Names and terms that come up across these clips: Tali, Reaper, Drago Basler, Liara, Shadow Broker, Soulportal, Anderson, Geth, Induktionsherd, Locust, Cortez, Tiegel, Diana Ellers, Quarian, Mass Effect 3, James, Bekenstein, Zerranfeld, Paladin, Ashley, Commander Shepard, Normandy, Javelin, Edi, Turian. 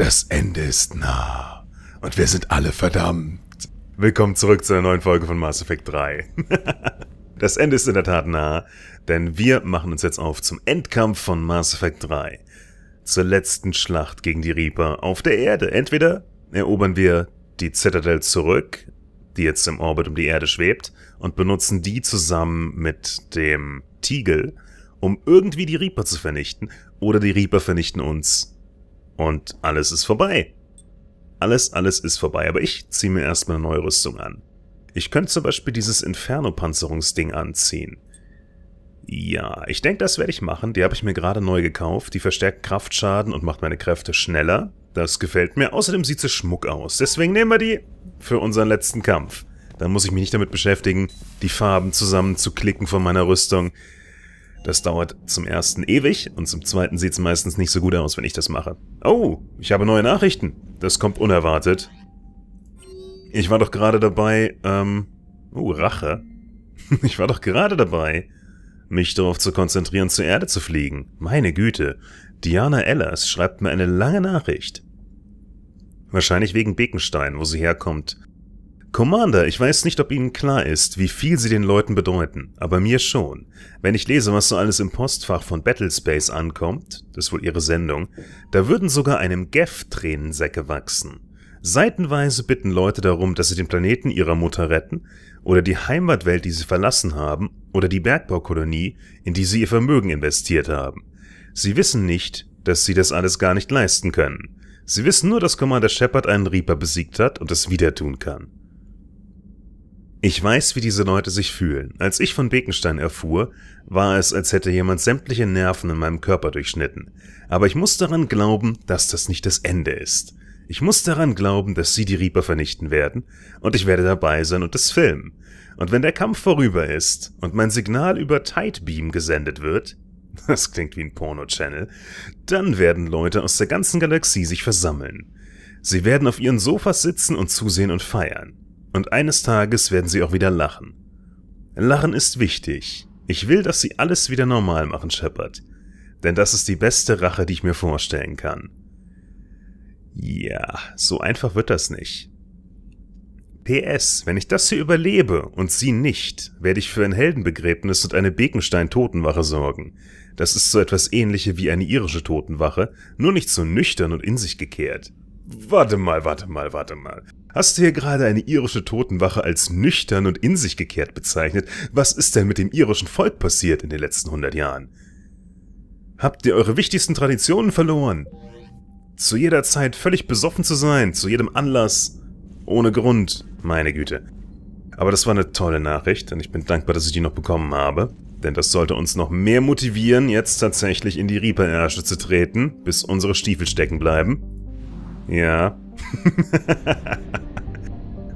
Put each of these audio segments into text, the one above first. Das Ende ist nah. Und wir sind alle verdammt. Willkommen zurück zu einer neuen Folge von Mass Effect 3. Das Ende ist in der Tat nah, denn wir machen uns jetzt auf zum Endkampf von Mass Effect 3. Zur letzten Schlacht gegen die Reaper auf der Erde. Entweder erobern wir die Citadel zurück, die jetzt im Orbit um die Erde schwebt, und benutzen die zusammen mit dem Tiegel, um irgendwie die Reaper zu vernichten, oder die Reaper vernichten uns und alles ist vorbei. Alles ist vorbei, aber ich ziehe mir erstmal eine neue Rüstung an. Ich könnte zum Beispiel dieses Inferno-Panzerungsding anziehen. Ja, ich denke, das werde ich machen. Die habe ich mir gerade neu gekauft. Die verstärkt Kraftschaden und macht meine Kräfte schneller. Das gefällt mir. Außerdem sieht sie schmuck aus. Deswegen nehmen wir die für unseren letzten Kampf. Dann muss ich mich nicht damit beschäftigen, die Farben zusammenzuklicken von meiner Rüstung. Das dauert zum ersten ewig und zum zweiten sieht es meistens nicht so gut aus, wenn ich das mache. Oh, ich habe neue Nachrichten. Das kommt unerwartet. Ich war doch gerade dabei, Rache. Ich war doch gerade dabei, mich darauf zu konzentrieren, zur Erde zu fliegen. Meine Güte, Diana Ellers schreibt mir eine lange Nachricht. Wahrscheinlich wegen Bekenstein, wo sie herkommt. Commander, ich weiß nicht, ob Ihnen klar ist, wie viel Sie den Leuten bedeuten, aber mir schon. Wenn ich lese, was so alles im Postfach von Battlespace ankommt, das ist wohl Ihre Sendung, da würden sogar einem Geth Tränensäcke wachsen. Seitenweise bitten Leute darum, dass sie den Planeten ihrer Mutter retten oder die Heimatwelt, die sie verlassen haben, oder die Bergbaukolonie, in die sie ihr Vermögen investiert haben. Sie wissen nicht, dass sie das alles gar nicht leisten können. Sie wissen nur, dass Commander Shepard einen Reaper besiegt hat und es wieder tun kann. Ich weiß, wie diese Leute sich fühlen. Als ich von Bekenstein erfuhr, war es, als hätte jemand sämtliche Nerven in meinem Körper durchschnitten. Aber ich muss daran glauben, dass das nicht das Ende ist. Ich muss daran glauben, dass sie die Reaper vernichten werden, und ich werde dabei sein und es filmen. Und wenn der Kampf vorüber ist und mein Signal über Tidebeam gesendet wird, das klingt wie ein Porno-Channel, dann werden Leute aus der ganzen Galaxie sich versammeln. Sie werden auf ihren Sofas sitzen und zusehen und feiern. Und eines Tages werden sie auch wieder lachen. Lachen ist wichtig. Ich will, dass sie alles wieder normal machen, Shepard. Denn das ist die beste Rache, die ich mir vorstellen kann. Ja, so einfach wird das nicht. PS, wenn ich das hier überlebe und sie nicht, werde ich für ein Heldenbegräbnis und eine Bekenstein-Totenwache sorgen. Das ist so etwas ähnliches wie eine irische Totenwache, nur nicht so nüchtern und in sich gekehrt. Warte mal. Hast du hier gerade eine irische Totenwache als nüchtern und in sich gekehrt bezeichnet? Was ist denn mit dem irischen Volk passiert in den letzten 100 Jahren? Habt ihr eure wichtigsten Traditionen verloren? Zu jeder Zeit völlig besoffen zu sein, zu jedem Anlass, ohne Grund, meine Güte. Aber das war eine tolle Nachricht und ich bin dankbar, dass ich die noch bekommen habe. Denn das sollte uns noch mehr motivieren, jetzt tatsächlich in die Reaper-Ärsche zu treten, bis unsere Stiefel stecken bleiben. Ja.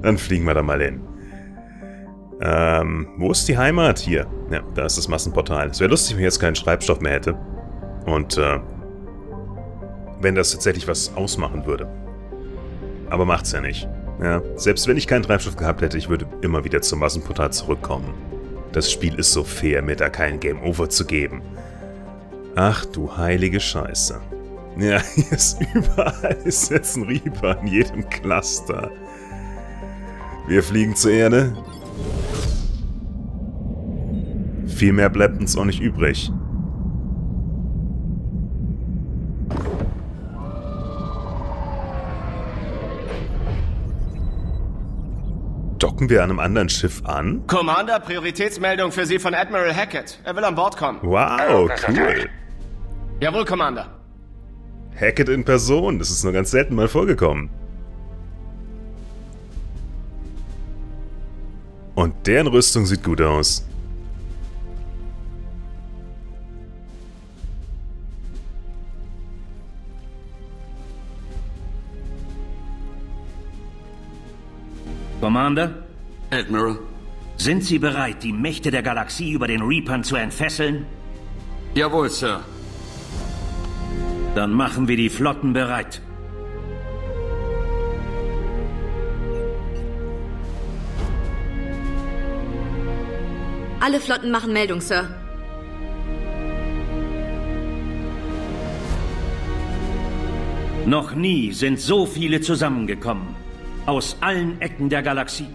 Dann fliegen wir da mal hin. Wo ist die Heimat? Hier. Ja, da ist das Massenportal. Es wäre lustig, wenn ich jetzt keinen Schreibstoff mehr hätte. Und, wenn das tatsächlich was ausmachen würde. Aber macht's ja nicht. Ja, selbst wenn ich keinen Treibstoff gehabt hätte, ich würde immer wieder zum Massenportal zurückkommen. Das Spiel ist so fair, mir da kein Game Over zu geben. Ach du heilige Scheiße. Ja, hier ist überall ist jetzt ein Reaper in jedem Cluster. Wir fliegen zur Erde. Viel mehr bleibt uns auch nicht übrig. Docken wir an einem anderen Schiff an? Commander, Prioritätsmeldung für Sie von Admiral Hackett. Er will an Bord kommen. Wow, cool. Jawohl, Commander. Hackett in Person, das ist nur ganz selten mal vorgekommen. Und deren Rüstung sieht gut aus. Commander? Admiral? Sind Sie bereit, die Mächte der Galaxie über den Reapern zu entfesseln? Jawohl, Sir. Dann machen wir die Flotten bereit. Alle Flotten machen Meldung, Sir. Noch nie sind so viele zusammengekommen. Aus allen Ecken der Galaxie.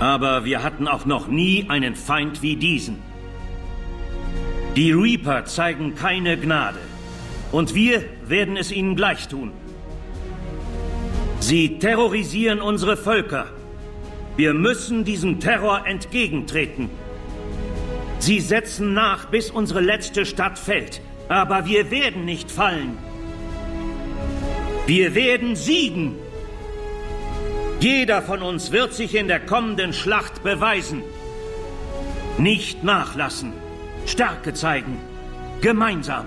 Aber wir hatten auch noch nie einen Feind wie diesen. Die Reaper zeigen keine Gnade. Und wir werden es ihnen gleich tun. Sie terrorisieren unsere Völker. Wir müssen diesem Terror entgegentreten. Sie setzen nach, bis unsere letzte Stadt fällt. Aber wir werden nicht fallen. Wir werden siegen. Jeder von uns wird sich in der kommenden Schlacht beweisen. Nicht nachlassen. Stärke zeigen. Gemeinsam.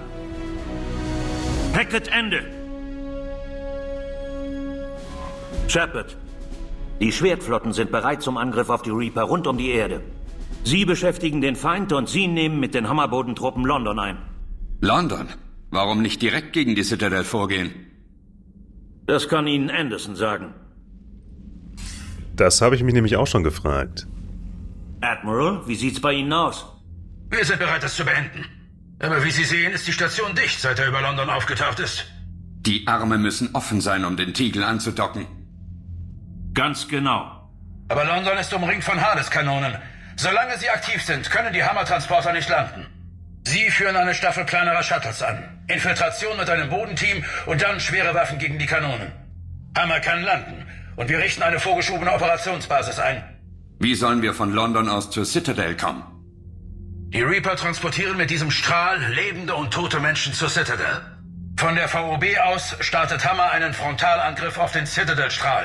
Hackett, Ende. Shepard, die Schwertflotten sind bereit zum Angriff auf die Reaper rund um die Erde. Sie beschäftigen den Feind und Sie nehmen mit den Hammerbodentruppen London ein. London? Warum nicht direkt gegen die Citadel vorgehen? Das kann Ihnen Anderson sagen. Das habe ich mich nämlich auch schon gefragt. Admiral, wie sieht's bei Ihnen aus? Wir sind bereit, das zu beenden. Aber wie Sie sehen, ist die Station dicht, seit er über London aufgetaucht ist. Die Arme müssen offen sein, um den Tiegel anzudocken. Ganz genau. Aber London ist umringt von Hades-Kanonen. Solange sie aktiv sind, können die Hammertransporter nicht landen. Sie führen eine Staffel kleinerer Shuttles an. Infiltration mit einem Bodenteam und dann schwere Waffen gegen die Kanonen. Hammer kann landen. Und wir richten eine vorgeschobene Operationsbasis ein. Wie sollen wir von London aus zur Citadel kommen? Die Reaper transportieren mit diesem Strahl lebende und tote Menschen zur Citadel. Von der VOB aus startet Hammer einen Frontalangriff auf den Citadel-Strahl.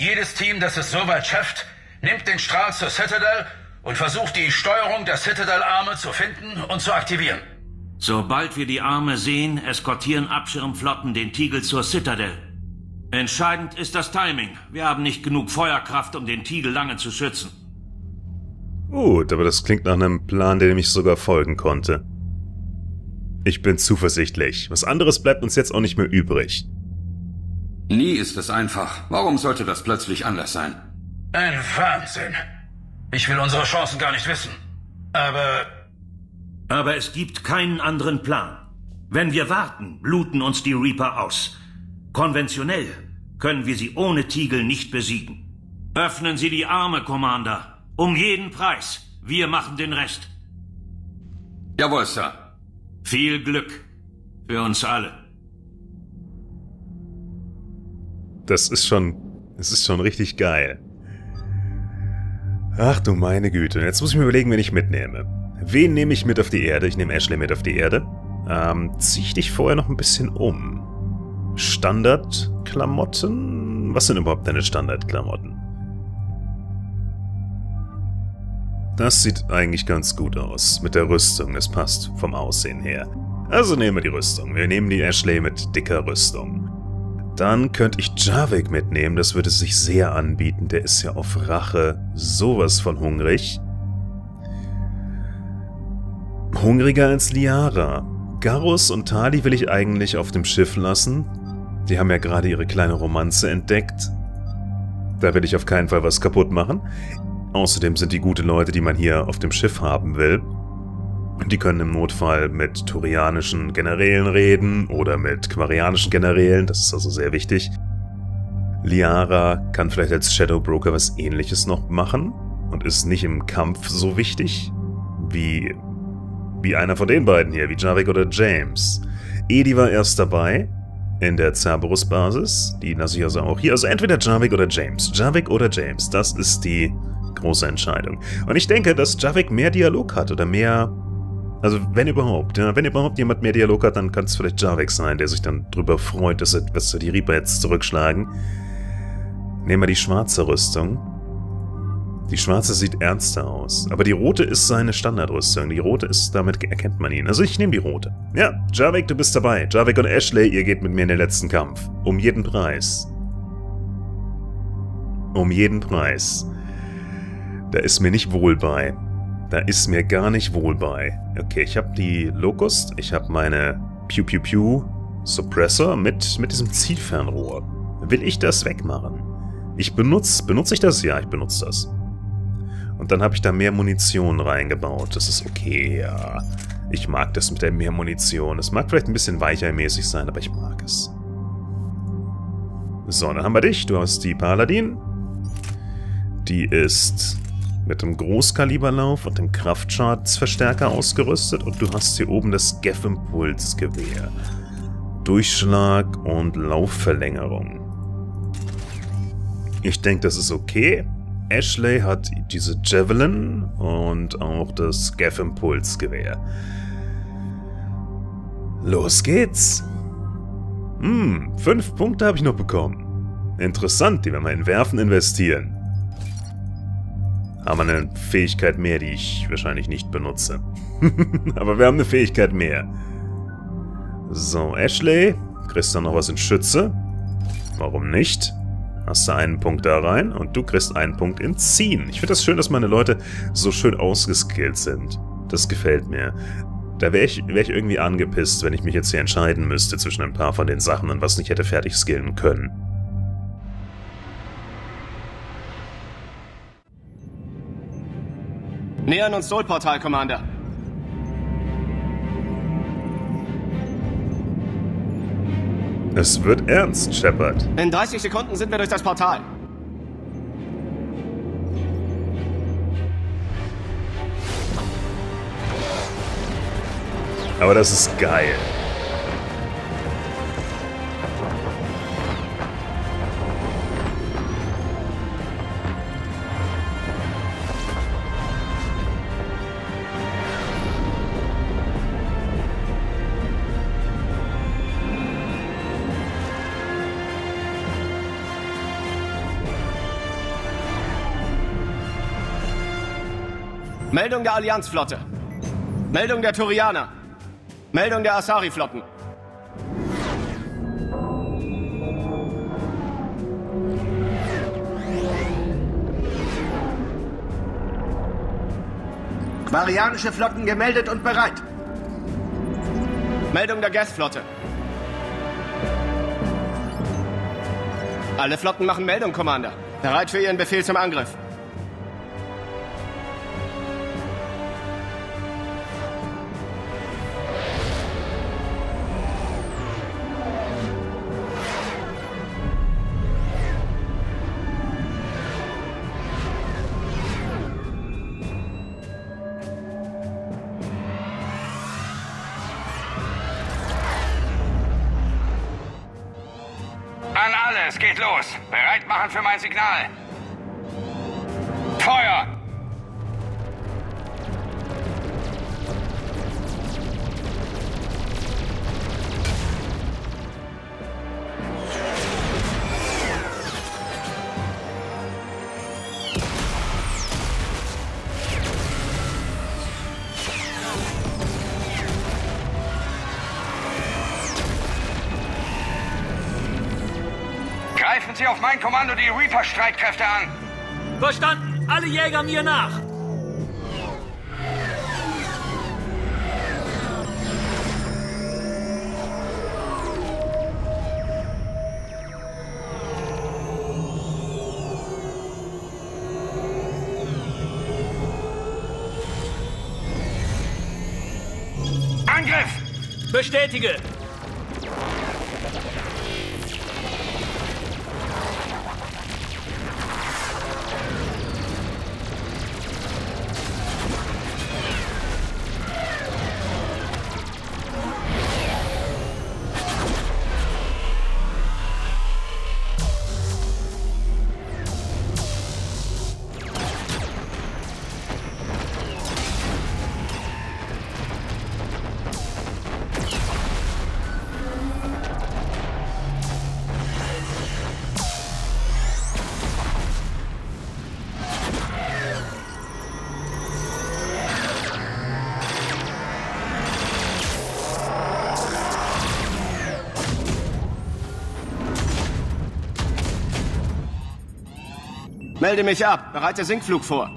Jedes Team, das es soweit schafft, nimmt den Strahl zur Citadel und versucht, die Steuerung der Citadel-Arme zu finden und zu aktivieren. Sobald wir die Arme sehen, eskortieren Abschirmflotten den Tiegel zur Citadel. Entscheidend ist das Timing. Wir haben nicht genug Feuerkraft, um den Tiegel lange zu schützen. Gut, aber das klingt nach einem Plan, dem ich sogar folgen konnte. Ich bin zuversichtlich. Was anderes bleibt uns jetzt auch nicht mehr übrig. Nie ist es einfach. Warum sollte das plötzlich anders sein? Ein Wahnsinn. Ich will unsere Chancen gar nicht wissen. Aber es gibt keinen anderen Plan. Wenn wir warten, bluten uns die Reaper aus. Konventionell können wir sie ohne Tiegel nicht besiegen. Öffnen Sie die Arme, Commander. Um jeden Preis. Wir machen den Rest. Jawohl, Sir. Viel Glück. Für uns alle. Das ist schon richtig geil. Ach du meine Güte. Jetzt muss ich mir überlegen, wen ich mitnehme. Wen nehme ich mit auf die Erde? Ich nehme Ashley mit auf die Erde. Zieh ich dich vorher noch ein bisschen um. Standardklamotten? Was sind überhaupt deine Standardklamotten? Das sieht eigentlich ganz gut aus. Mit der Rüstung, das passt vom Aussehen her. Also nehmen wir die Rüstung. Wir nehmen die Ashley mit dicker Rüstung. Dann könnte ich Javik mitnehmen. Das würde sich sehr anbieten. Der ist ja auf Rache sowas von hungrig. Hungriger als Liara. Garrus und Tali will ich eigentlich auf dem Schiff lassen. Die haben ja gerade ihre kleine Romanze entdeckt. Da will ich auf keinen Fall was kaputt machen. Außerdem sind die gute Leute, die man hier auf dem Schiff haben will. Die können im Notfall mit turianischen Generälen reden oder mit quarianischen Generälen. Das ist also sehr wichtig. Liara kann vielleicht als Shadow Broker was Ähnliches noch machen und ist nicht im Kampf so wichtig wie einer von den beiden hier, wie Javik oder James. Edi war erst dabei in der Cerberus-Basis. Die lasse ich also auch hier. Also entweder Javik oder James. Javik oder James. Das ist die große Entscheidung. Und ich denke, dass Javik mehr Dialog hat oder mehr... Also wenn überhaupt. Ja, wenn überhaupt jemand mehr Dialog hat, dann kann es vielleicht Javik sein, der sich dann drüber freut, dass die Reaper jetzt zurückschlagen. Nehmen wir die schwarze Rüstung. Die schwarze sieht ernster aus, aber die rote ist seine Standardrüstung. Die rote ist, damit erkennt man ihn. Also ich nehme die rote. Ja, Javik, du bist dabei. Javik und Ashley, ihr geht mit mir in den letzten Kampf. Um jeden Preis. Um jeden Preis. Da ist mir nicht wohl bei. Da ist mir gar nicht wohl bei. Okay, ich habe die Locust, ich habe meine Pew-Pew-Pew-Suppressor mit diesem Zielfernrohr. Will ich das wegmachen? Benutze ich das? Ja, ich benutze das. Und dann habe ich da mehr Munition reingebaut. Das ist okay, ja. Ich mag das mit der Mehrmunition. Es mag vielleicht ein bisschen weichermäßig sein, aber ich mag es. So, dann haben wir dich. Du hast die Paladin. Die ist mit dem Großkaliberlauf und dem Kraftschadensverstärker ausgerüstet. Und du hast hier oben das Geth-Impulsgewehr. Durchschlag und Laufverlängerung. Ich denke, das ist okay. Ashley hat diese Javelin und auch das Geth-Impulsgewehr. Los geht's! 5 Punkte habe ich noch bekommen. Interessant, die werden wir in Werfen investieren. Haben wir eine Fähigkeit mehr, die ich wahrscheinlich nicht benutze. Aber wir haben eine Fähigkeit mehr. So, Ashley, kriegst du noch was in Schütze? Warum nicht? Hast du einen Punkt da rein und du kriegst einen Punkt in Ziehen. Ich finde das schön, dass meine Leute so schön ausgeskillt sind. Das gefällt mir. Da wär ich irgendwie angepisst, wenn ich mich jetzt hier entscheiden müsste zwischen ein paar von den Sachen und was ich hätte fertig skillen können. Nähern uns Soulportal, Commander. Es wird ernst, Shepard. In 30 Sekunden sind wir durch das Portal. Aber das ist geil. Meldung der Allianzflotte. Meldung der Turianer. Meldung der Asari-Flotten. Quarianische Flotten gemeldet und bereit. Meldung der Geth-Flotte. Alle Flotten machen Meldung, Commander. Bereit für Ihren Befehl zum Angriff. Bereit machen für mein Signal. Feuer! Auf mein Kommando die Reaper-Streitkräfte an. Verstanden. Alle Jäger mir nach. Angriff! Bestätige! Melde mich ab. Bereite Sinkflug vor.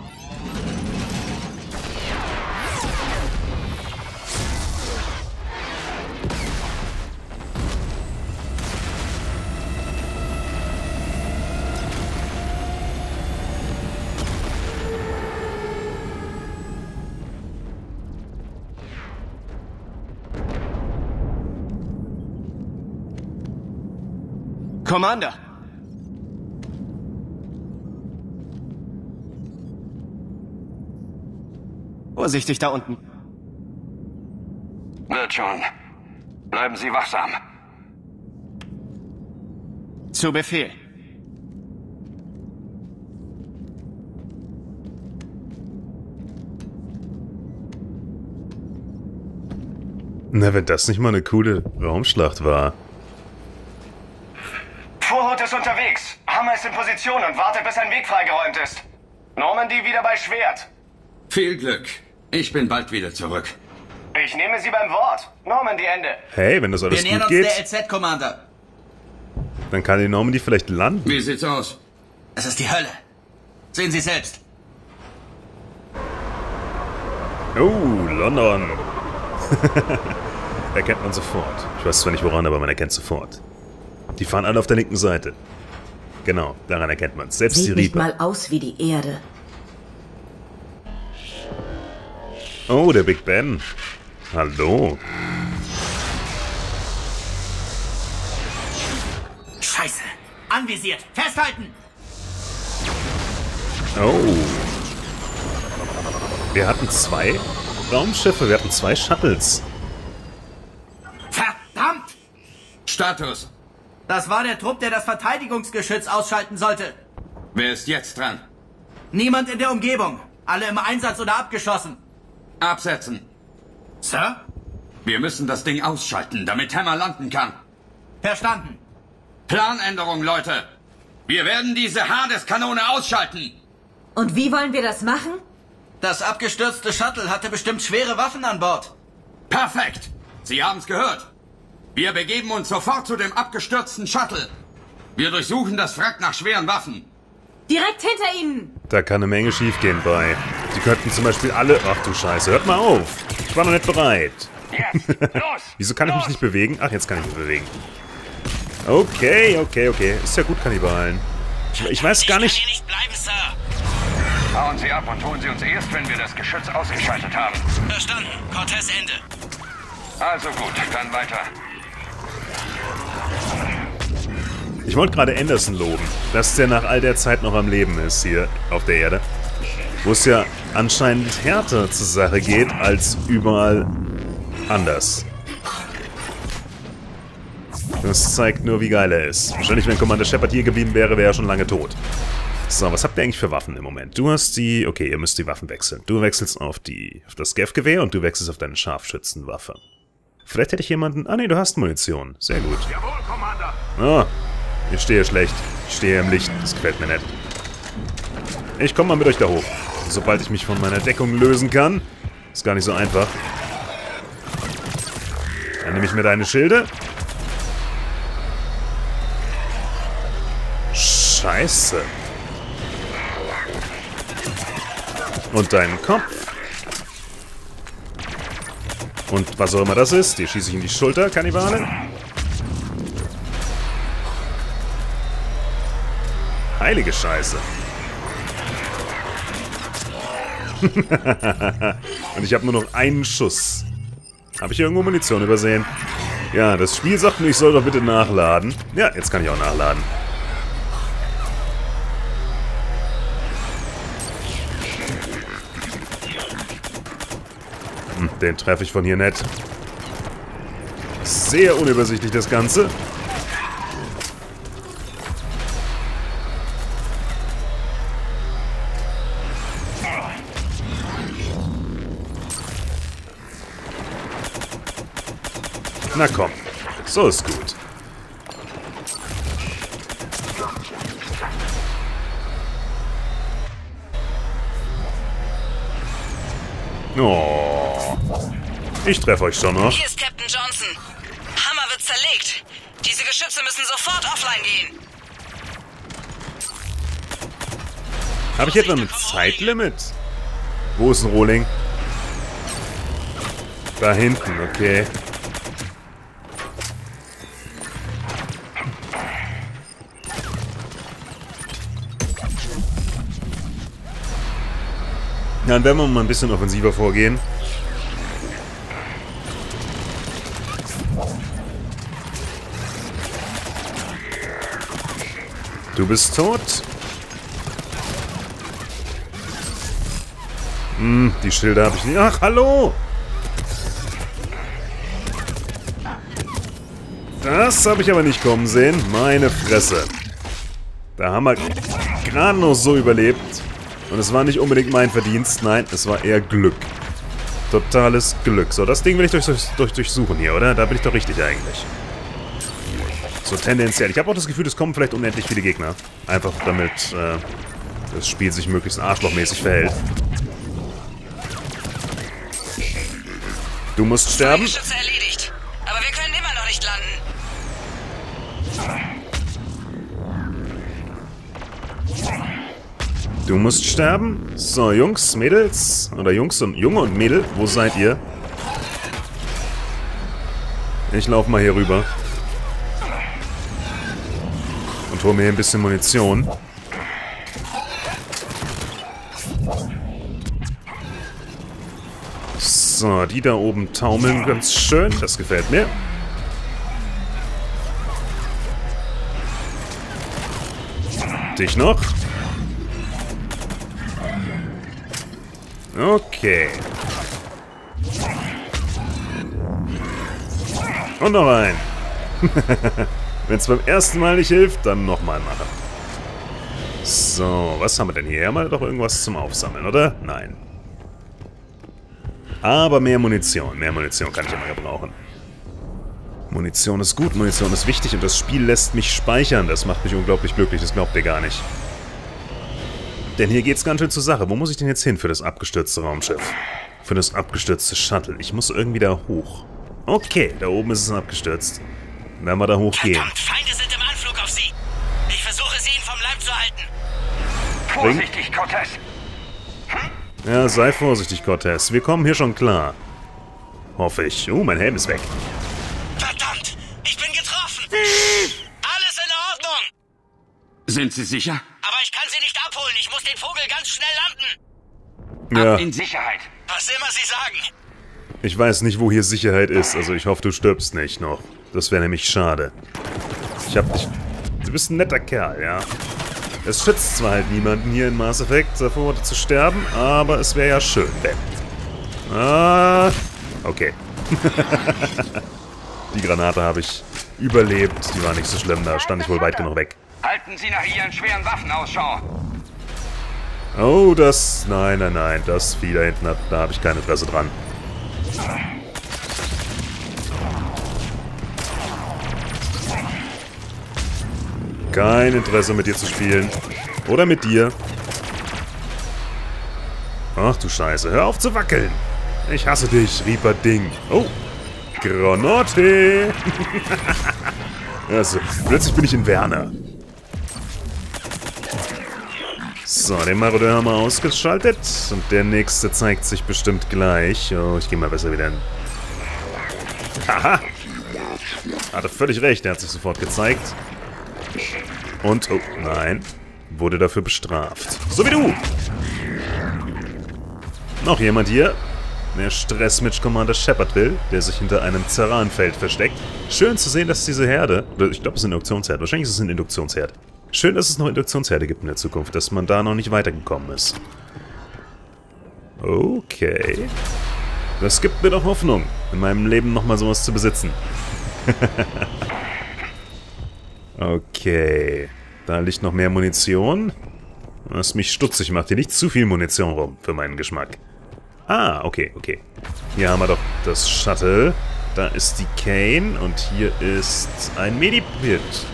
Commander! Vorsichtig da unten. Wird schon. Bleiben Sie wachsam. Zu Befehl. Na, wenn das nicht mal eine coole Raumschlacht war. Vorhut ist unterwegs. Hammer ist in Position und wartet, bis ein Weg freigeräumt ist. Normandy wieder bei Schwert. Viel Glück. Ich bin bald wieder zurück. Ich nehme Sie beim Wort. Normandy, Ende. Hey, wenn das alles gut geht... Wir nähern uns der LZ, Commander. Dann kann die Normandy vielleicht landen. Wie sieht's aus? Es ist die Hölle. Sehen Sie selbst. Oh, London. Erkennt man sofort. Ich weiß zwar nicht woran, aber man erkennt sofort. Die fahren alle auf der linken Seite. Genau, daran erkennt man es. Selbst die Reaper. Sieht nicht mal aus wie die Erde. Oh, der Big Ben. Hallo. Scheiße. Anvisiert. Festhalten. Oh. Wir hatten zwei Raumschiffe. Wir hatten zwei Shuttles. Verdammt. Status. Das war der Trupp, der das Verteidigungsgeschütz ausschalten sollte. Wer ist jetzt dran? Niemand in der Umgebung. Alle im Einsatz oder abgeschossen. Absetzen. Sir? Wir müssen das Ding ausschalten, damit Hammer landen kann. Verstanden. Planänderung, Leute. Wir werden diese Hades-Kanone ausschalten. Und wie wollen wir das machen? Das abgestürzte Shuttle hatte bestimmt schwere Waffen an Bord. Perfekt. Sie haben's gehört. Wir begeben uns sofort zu dem abgestürzten Shuttle. Wir durchsuchen das Wrack nach schweren Waffen. Direkt hinter Ihnen. Da kann eine Menge schiefgehen bei. Die könnten zum Beispiel alle... Ach du Scheiße, hört mal auf. Ich war noch nicht bereit. Yes, los, wieso kann ich mich nicht bewegen? Ach, jetzt kann ich mich bewegen. Okay, okay, okay. Ist ja gut, Kannibalen. Ich weiß gar nicht... Ich kann hier nicht bleiben, Sir. Hauen Sie ab und holen Sie uns erst, wenn wir das Geschütz ausgeschaltet haben. Verstanden. Cortez, Ende. Also gut, dann weiter. Ich wollte gerade Anderson loben, dass der nach all der Zeit noch am Leben ist hier auf der Erde. Wo es ja anscheinend härter zur Sache geht als überall anders. Das zeigt nur, wie geil er ist. Wahrscheinlich, wenn Commander Shepard hier geblieben wäre, wäre er schon lange tot. So, was habt ihr eigentlich für Waffen im Moment? Du hast die... Okay, ihr müsst die Waffen wechseln. Du wechselst auf die... auf das Geth-Gewehr und du wechselst auf deine Scharfschützenwaffe. Vielleicht hätte ich jemanden... Ah, nee, du hast Munition. Sehr gut. Jawohl, Commander! Ah, ich stehe schlecht. Ich stehe im Licht. Das gefällt mir nicht. Ich komme mal mit euch da hoch. Sobald ich mich von meiner Deckung lösen kann. Ist gar nicht so einfach. Dann nehme ich mir deine Schilde. Scheiße. Und deinen Kopf. Und was auch immer das ist, dir schieße ich in die Schulter, Kannibale. Heilige Scheiße. Und ich habe nur noch einen Schuss. Habe ich irgendwo Munition übersehen? Ja, das Spiel sagt mir, ich soll doch bitte nachladen. Ja, jetzt kann ich auch nachladen. Hm, den treffe ich von hier nicht. Sehr unübersichtlich das Ganze. Na komm, so ist gut. Oh, ich treffe euch schon noch. Hier ist Captain Johnson. Hammer wird zerlegt. Diese Geschütze müssen sofort offline gehen. Habe ich etwa ein Zeitlimit? Wo ist ein Rohling? Da hinten, okay. Dann werden wir mal ein bisschen offensiver vorgehen. Du bist tot. Hm, die Schilder habe ich nicht. Ach, hallo! Das habe ich aber nicht kommen sehen. Meine Fresse. Da haben wir gerade noch so überlebt. Und es war nicht unbedingt mein Verdienst. Nein, es war eher Glück. Totales Glück. So, das Ding will ich durchsuchen hier, oder? Da bin ich doch richtig eigentlich. So tendenziell. Ich habe auch das Gefühl, es kommen vielleicht unendlich viele Gegner. Einfach damit das Spiel sich möglichst arschlochmäßig verhält. Du musst sterben. Erledigt. Aber wir können immer noch nicht landen. Du musst sterben. So, Jungs, Mädels. Oder Junge und Mädel. Wo seid ihr? Ich laufe mal hier rüber. Und hol mir hier ein bisschen Munition. So, die da oben taumeln ganz schön. Das gefällt mir. Dich noch. Okay. Und noch ein. Wenn es beim ersten Mal nicht hilft, dann nochmal machen. So, was haben wir denn hier? Haben wir doch irgendwas zum Aufsammeln, oder? Nein. Aber mehr Munition. Mehr Munition kann ich immer gebrauchen. Munition ist gut, Munition ist wichtig und das Spiel lässt mich speichern. Das macht mich unglaublich glücklich, das glaubt ihr gar nicht. Denn hier geht's ganz schön zur Sache. Wo muss ich denn jetzt hin für das abgestürzte Raumschiff? Für das abgestürzte Shuttle. Ich muss irgendwie da hoch. Okay, da oben ist es abgestürzt. Dann werden wir da hochgehen. Verdammt, Feinde sind im Anflug auf sie. Ich versuche, sie vom Leib zu halten. Vorsichtig, Cortez. Hm? Ja, sei vorsichtig, Cortez. Wir kommen hier schon klar. Hoffe ich. Mein Helm ist weg. Verdammt, ich bin getroffen. Alles in Ordnung. Sind Sie sicher? Aber ich kann Sie nicht abholen. Ich muss den Vogel ganz schnell landen. Ja. Ab in Sicherheit. Was immer Sie sagen. Ich weiß nicht, wo hier Sicherheit ist. Also ich hoffe, du stirbst nicht noch. Das wäre nämlich schade. Ich hab dich... Du bist ein netter Kerl, ja. Es schützt zwar halt niemanden hier in Mass Effect davor zu sterben, aber es wäre ja schön, wenn... Ah... Okay. Die Granate habe ich überlebt. Die war nicht so schlimm, da stand ich wohl weit genug weg. Halten Sie nach Ihren schweren Waffen Ausschau. Oh, das... Nein, nein, nein. Das Vieh da hinten, da habe ich keine Fresse dran. Kein Interesse mit dir zu spielen. Oder mit dir. Ach du Scheiße, hör auf zu wackeln. Ich hasse dich, Reaper Ding. Oh, Granate. Also, plötzlich bin ich in Werner. So, den Marodeur haben wir ausgeschaltet. Und der nächste zeigt sich bestimmt gleich. Oh, ich gehe mal besser wieder hin. Haha! Hatte völlig recht, der hat sich sofort gezeigt. Und, oh nein, wurde dafür bestraft. So wie du! Noch jemand hier. Der Stress mit Commander Shepard will, der sich hinter einem Zerranfeld versteckt. Schön zu sehen, dass diese Herde, ich glaube es ist ein Induktionsherd, wahrscheinlich ist es ein Induktionsherd. Schön, dass es noch Induktionsherde gibt in der Zukunft, dass man da noch nicht weitergekommen ist. Okay. Das gibt mir doch Hoffnung, in meinem Leben nochmal sowas zu besitzen. Okay. Da liegt noch mehr Munition. Was mich stutzig macht, hier liegt zu viel Munition rum, für meinen Geschmack. Ah, okay, okay. Hier haben wir doch das Shuttle. Da ist die Kane und hier ist ein Mediwind.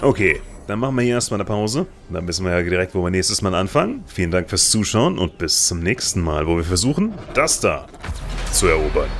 Okay, dann machen wir hier erstmal eine Pause. Dann wissen wir ja direkt, wo wir nächstes Mal anfangen. Vielen Dank fürs Zuschauen und bis zum nächsten Mal, wo wir versuchen, das da zu erobern.